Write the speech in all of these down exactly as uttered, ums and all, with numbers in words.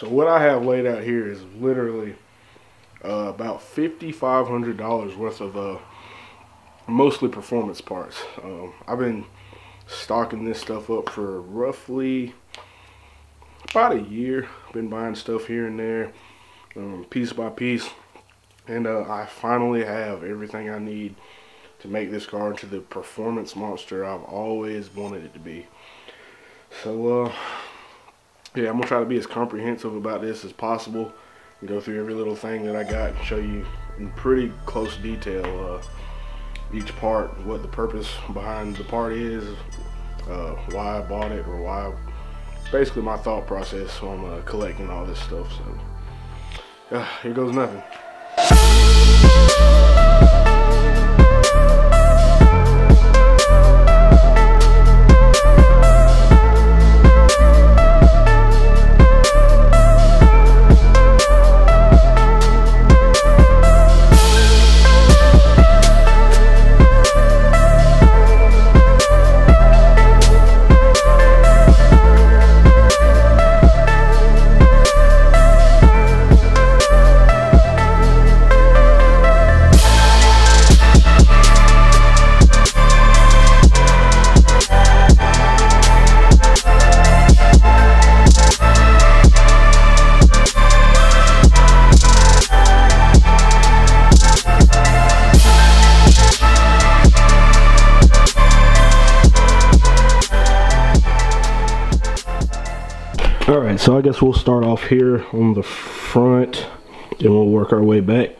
So what I have laid out here is literally uh, about fifty-five hundred dollars worth of uh, mostly performance parts. Um, I've been stocking this stuff up for roughly about a year. Been buying stuff here and there, um, piece by piece, and uh, I finally have everything I need to make this car into the performance monster I've always wanted it to be. So uh, yeah, I'm gonna try to be as comprehensive about this as possible and go through every little thing that I got and show you in pretty close detail uh, each part, what the purpose behind the part is, uh, why I bought it, or why I, basically my thought process on uh, collecting all this stuff. So yeah, here goes nothing. Alright, so I guess we'll start off here on the front, then we'll work our way back.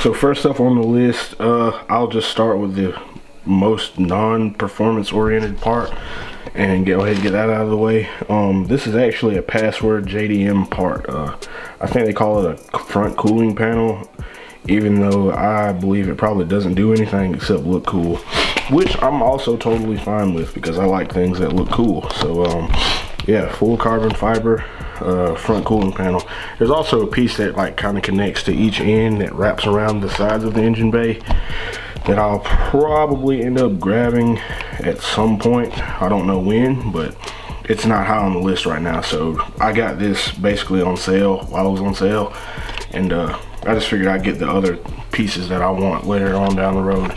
So first up on the list, uh, I'll just start with the most non-performance oriented part and go ahead and get that out of the way. Um, this is actually a password J D M part. Uh, I think they call it a front cooling panel, even though I believe it probably doesn't do anything except look cool, which I'm also totally fine with because I like things that look cool. So um, yeah, full carbon fiber uh, front cooling panel. There's also a piece that like kind of connects to each end that wraps around the sides of the engine bay that I'll probably end up grabbing at some point. I don't know when, but it's not high on the list right now. So I got this basically on sale while it was on sale, and uh, I just figured I'd get the other pieces that I want later on down the road.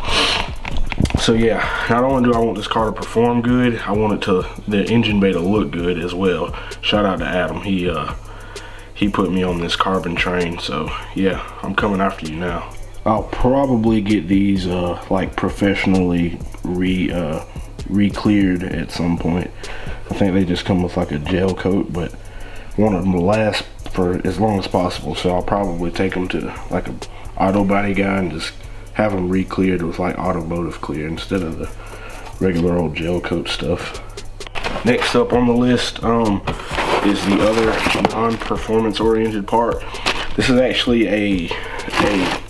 So yeah, not only do I want this car to perform good, I want it to, the engine bay to look good as well. Shout out to Adam, he uh, he put me on this carbon train, so yeah, I'm coming after you now. I'll probably get these uh, like professionally re, uh, re-cleared at some point. I think they just come with like a gel coat, but I want them to last for as long as possible, so I'll probably take them to like an auto body guy and just have them re-cleared with like automotive clear instead of the regular old gel coat stuff. Next up on the list um, is the other non-performance oriented part. This is actually a, a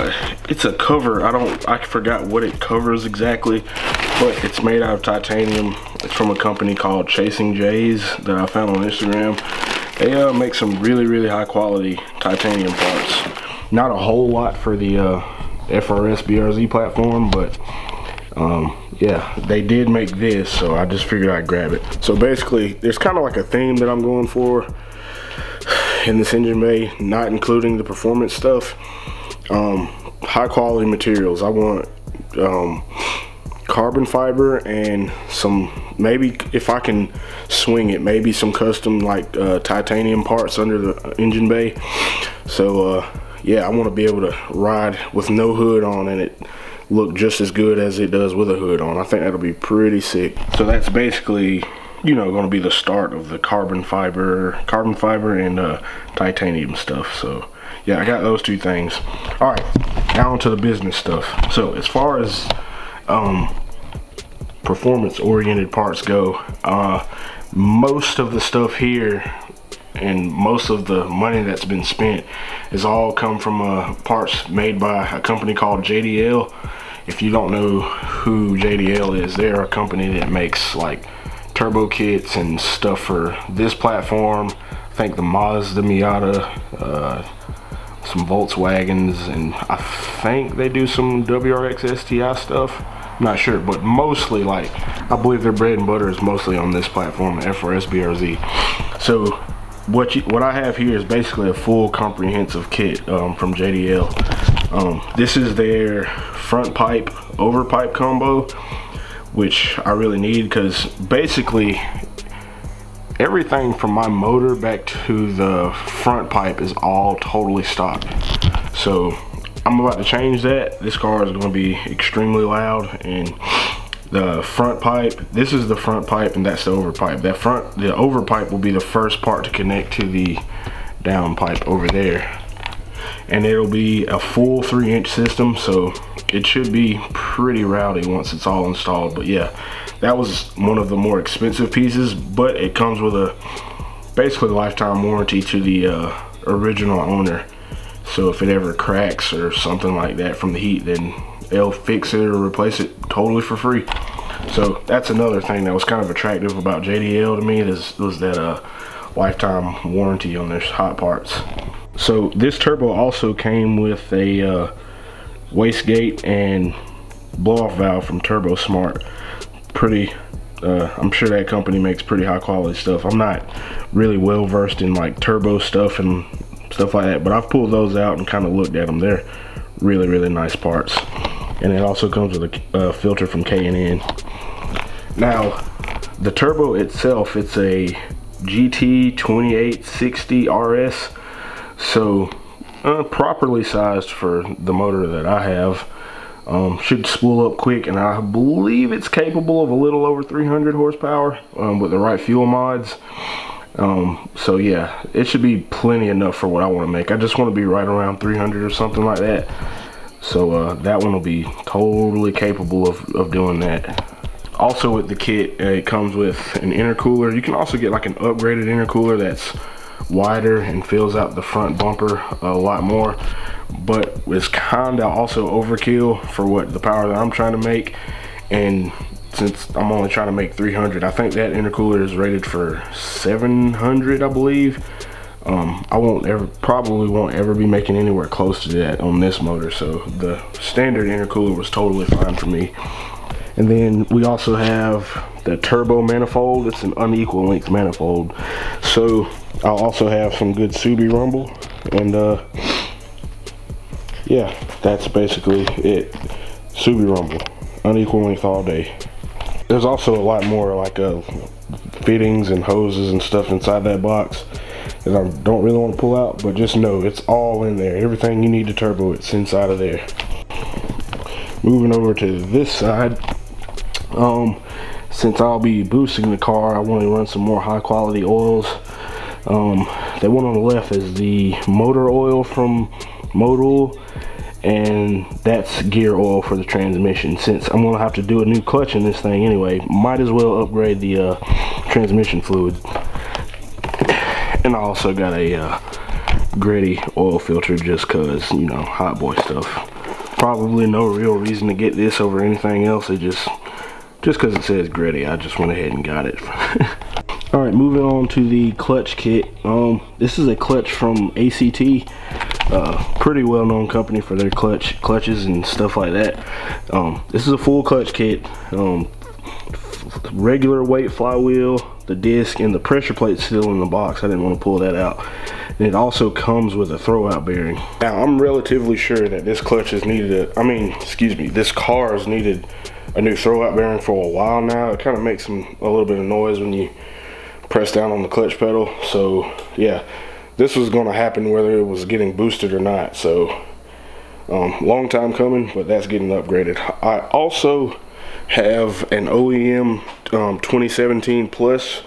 uh, it's a cover. I don't, I forgot what it covers exactly, but it's made out of titanium. It's from a company called Chasing Jays that I found on Instagram. They uh, make some really, really high quality titanium parts. Not a whole lot for the uh, F R S B R Z platform, but um, yeah, they did make this, so I just figured I'd grab it. So basically, there's kind of like a theme that I'm going for in this engine bay, not including the performance stuff. Um, high quality materials. I want um, carbon fiber and some, maybe if I can swing it, maybe some custom like uh, titanium parts under the engine bay. So uh, yeah, I want to be able to ride with no hood on and it look just as good as it does with a hood on. I think that'll be pretty sick. So that's basically, you know, going to be the start of the carbon fiber, carbon fiber and uh, titanium stuff. So yeah, I got those two things. All right, now on to the business stuff. So as far as um, performance-oriented parts go, uh, most of the stuff here and most of the money that's been spent is all come from uh, parts made by a company called J D L. If you don't know who J D L is, they're a company that makes like turbo kits and stuff for this platform. I think the Mazda, Miata, uh, some Volkswagens, and I think they do some W R X S T I stuff. I'm not sure, but mostly like, I believe their bread and butter is mostly on this platform, the F R S B R Z. So what you, what I have here is basically a full comprehensive kit um, from J D L. Um, this is their front pipe over pipe combo, which I really need because basically everything from my motor back to the front pipe is all totally stock. So I'm about to change that. This car is going to be extremely loud, and the front pipe, this is the front pipe and that's the over pipe. That front, the over pipe will be the first part to connect to the down pipe over there. And it'll be a full three inch system, so it should be pretty rowdy once it's all installed. But yeah, that was one of the more expensive pieces, but it comes with a basically lifetime warranty to the uh, original owner. So if it ever cracks or something like that from the heat, then they'll fix it or replace it totally for free. So that's another thing that was kind of attractive about J D L to me, is was that uh, lifetime warranty on their hot parts. So this turbo also came with a uh, wastegate and blow-off valve from TurboSmart. Pretty, uh, I'm sure that company makes pretty high quality stuff. I'm not really well versed in like turbo stuff and stuff like that, but I've pulled those out and kind of looked at them. They're really, really nice parts. And it also comes with a uh, filter from K and N. Now, the turbo itself, it's a G T twenty-eight sixty R S, so uh, properly sized for the motor that I have. Um, should spool up quick, and I believe it's capable of a little over three hundred horsepower um, with the right fuel mods. Um, so yeah, it should be plenty enough for what I want to make. I just want to be right around three hundred or something like that. So uh, that one will be totally capable of, of doing that. Also with the kit, it comes with an intercooler. You can also get like an upgraded intercooler that's wider and fills out the front bumper a lot more, but it's kind of also overkill for what the power that I'm trying to make. And since I'm only trying to make three hundred, I think that intercooler is rated for seven hundred, I believe. Um, I won't ever, probably won't ever be making anywhere close to that on this motor, so the standard intercooler was totally fine for me. And then we also have the turbo manifold. It's an unequal length manifold. So I'll also have some good Subi rumble, and uh, yeah, that's basically it. Subi rumble, unequal length all day. There's also a lot more like uh, fittings and hoses and stuff inside that box that I don't really want to pull out, but just know it's all in there. Everything you need to turbo, it's inside of there. Moving over to this side, um, since I'll be boosting the car, I want to run some more high quality oils. Um, that one on the left is the motor oil from Motul, and that's gear oil for the transmission. Since I'm gonna have to do a new clutch in this thing anyway, might as well upgrade the uh, transmission fluid. And I also got a uh, Greddy oil filter just cause, you know, hot boy stuff. Probably no real reason to get this over anything else. It just, just cause it says Greddy, I just went ahead and got it. All right, moving on to the clutch kit. Um, this is a clutch from A C T. Uh, pretty well-known company for their clutch clutches and stuff like that. Um, this is a full clutch kit, um, regular weight flywheel, the disc, and the pressure plate still in the box. I didn't want to pull that out. And it also comes with a throwout bearing. Now, I'm relatively sure that this clutch is needed, a, I mean, excuse me, this car has needed a new throwout bearing for a while now. It kind of makes some, a little bit of noise when you press down on the clutch pedal. So yeah, this was going to happen whether it was getting boosted or not. So um, long time coming, but that's getting upgraded. I also have an O E M um, twenty seventeen plus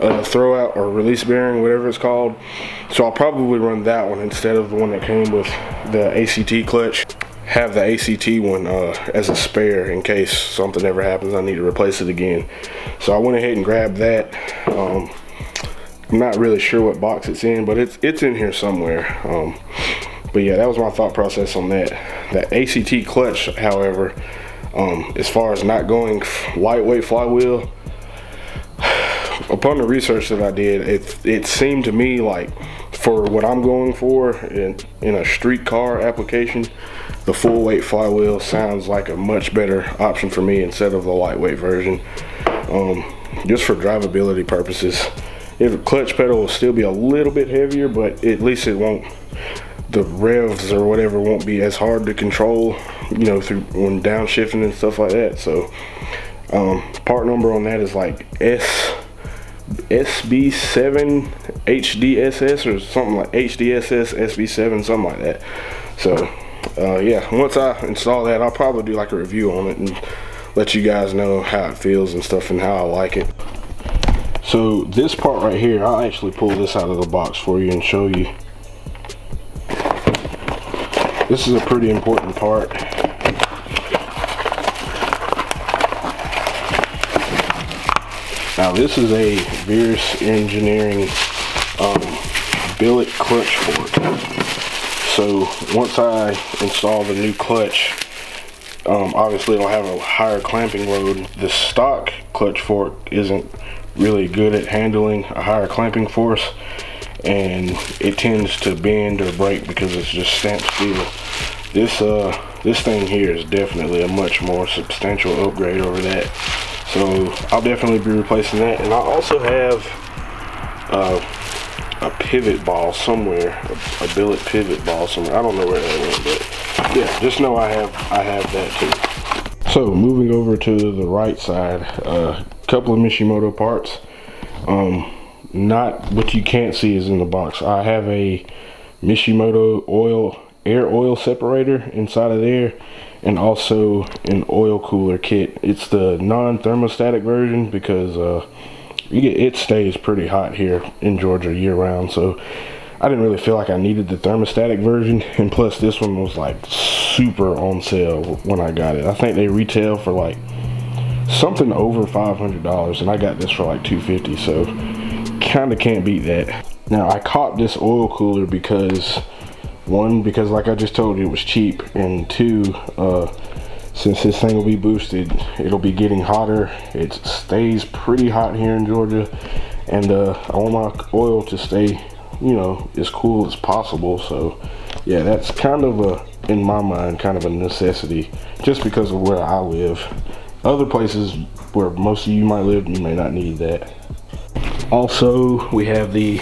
uh, throwout or release bearing, whatever it's called. So I'll probably run that one instead of the one that came with the A C T clutch. Have the A C T one uh, as a spare in case something ever happens, I need to replace it again. So I went ahead and grabbed that. Um, I'm not really sure what box it's in, but it's it's in here somewhere. Um, but yeah, that was my thought process on that. That A C T clutch, however, um, as far as not going lightweight flywheel, upon the research that I did, it it seemed to me like for what I'm going for in, in a street car application, the full weight flywheel sounds like a much better option for me instead of the lightweight version. Um, just for drivability purposes, the clutch pedal will still be a little bit heavier, but at least it won't, the revs or whatever won't be as hard to control, you know, through when downshifting and stuff like that. So um, part number on that is like S S B seven H D S S or something, like H D S S S B seven, something like that. So uh, yeah, once I install that, I'll probably do like a review on it and let you guys know how it feels and stuff and how I like it. So this part right here, I'll actually pull this out of the box for you and show you. This is a pretty important part. Now this is a Verus Engineering um, billet clutch fork. So once I install the new clutch, um, obviously it'll have a higher clamping load. The stock clutch fork isn't really good at handling a higher clamping force, and it tends to bend or break because it's just stamped steel. This uh this thing here is definitely a much more substantial upgrade over that, so I'll definitely be replacing that. And I also have uh, a pivot ball somewhere, a, a billet pivot ball somewhere. I don't know where that went, but yeah, just know I have I have that too. So moving over to the right side, a uh, couple of Mishimoto parts. Um, not what you can't see is in the box. I have a Mishimoto oil air oil separator inside of there, and also an oil cooler kit. It's the non-thermostatic version because uh you get, it stays pretty hot here in Georgia year-round, so I didn't really feel like I needed the thermostatic version. And plus this one was like super on sale when I got it. I think they retail for like something over five hundred dollars, and I got this for like two fifty, so kind of can't beat that. Now I caught this oil cooler because, one, because like I just told you, it was cheap, and two, uh, since this thing will be boosted, it'll be getting hotter. It stays pretty hot here in Georgia, and uh, I want my oil to stay, you know, as cool as possible. So yeah, that's kind of a, in my mind, kind of a necessity just because of where I live. Other places where most of you might live, you may not need that. Also, we have the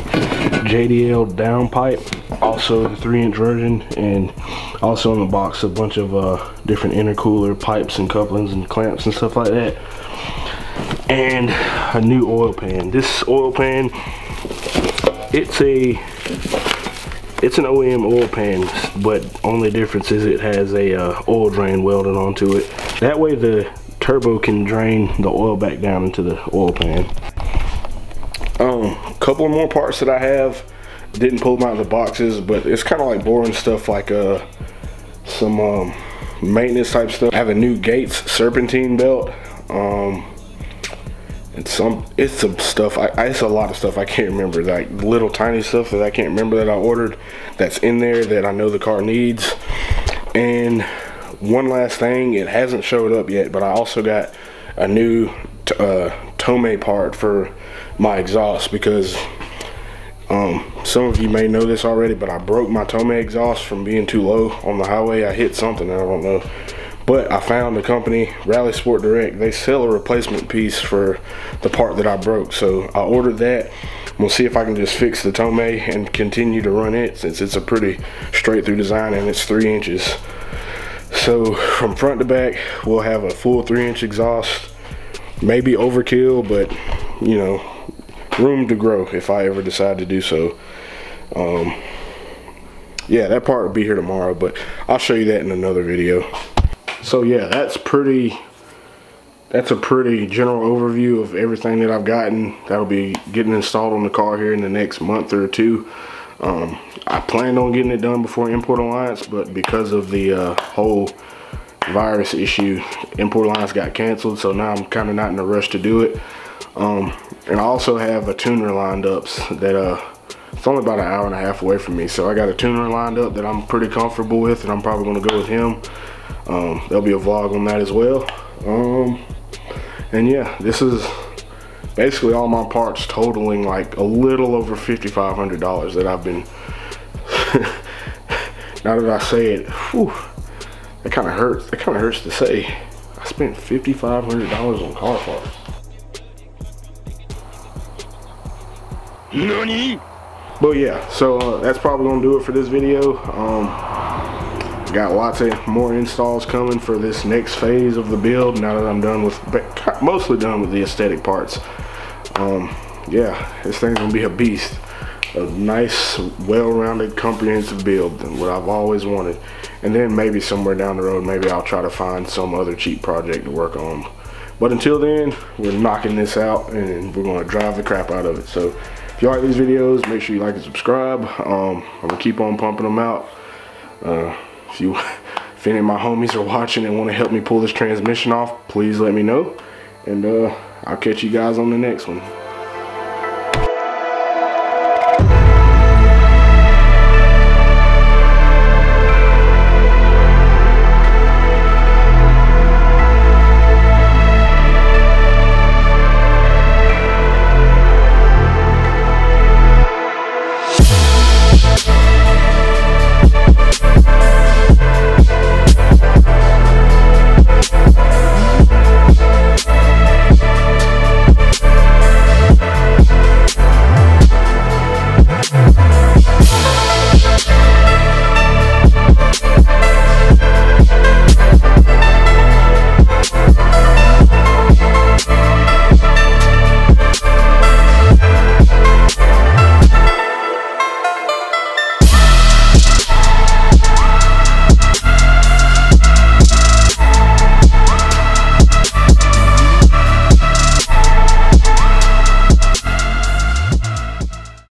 J D L downpipe, also the three inch version, and also in the box a bunch of uh, different intercooler pipes and couplings and clamps and stuff like that, and a new oil pan. This oil pan, it's a it's an O E M oil pan, but only difference is it has a uh, oil drain welded onto it. That way the turbo can drain the oil back down into the oil pan. Um, couple more parts that I have, didn't pull them out of the boxes, but it's kind of like boring stuff, like uh, some um, maintenance type stuff. I have a new Gates serpentine belt, um, and some, it's some stuff, I, it's a lot of stuff I can't remember, like little tiny stuff that I can't remember that I ordered that's in there that I know the car needs. And one last thing, it hasn't showed up yet, but I also got a new uh, Tomei part for my exhaust, because um, some of you may know this already, but I broke my Tomei exhaust from being too low on the highway. I hit something, I don't know, but I found a company, Rally Sport Direct, they sell a replacement piece for the part that I broke, so I ordered that. We'll see if I can just fix the Tomei and continue to run it, since it's a pretty straight through design and it's three inches. So from front to back, we'll have a full three inch exhaust, maybe overkill, but you know, room to grow if I ever decide to do so. Um, yeah, that part will be here tomorrow, but I'll show you that in another video. So yeah, that's pretty, that's a pretty general overview of everything that I've gotten. That'll be getting installed on the car here in the next month or two. Um, I planned on getting it done before Import Alliance, but because of the uh, whole virus issue, Import Alliance got canceled, so now I'm kind of not in a rush to do it. Um, and I also have a tuner lined up that uh, it's only about an hour and a half away from me, so I got a tuner lined up that I'm pretty comfortable with, and I'm probably going to go with him. Um, there'll be a vlog on that as well. Um, and yeah, this is basically all my parts, totaling like a little over fifty-five hundred dollars that I've been, now that I say it, whew, it kind of hurts, it kind of hurts to say, I spent fifty-five hundred dollars on car parts. Nani? But yeah, so uh, that's probably gonna do it for this video. Um, got lots of more installs coming for this next phase of the build now that I'm done with, mostly done with the aesthetic parts. Um, yeah, this thing's gonna be a beast. A nice, well-rounded, comprehensive build, what I've always wanted. And then maybe somewhere down the road, maybe I'll try to find some other cheap project to work on. But until then, we're knocking this out and we're gonna drive the crap out of it. So if you like these videos, make sure you like and subscribe. Um, I'm gonna keep on pumping them out. Uh, if, you, if any of my homies are watching and wanna help me pull this transmission off, please let me know. And uh, I'll catch you guys on the next one.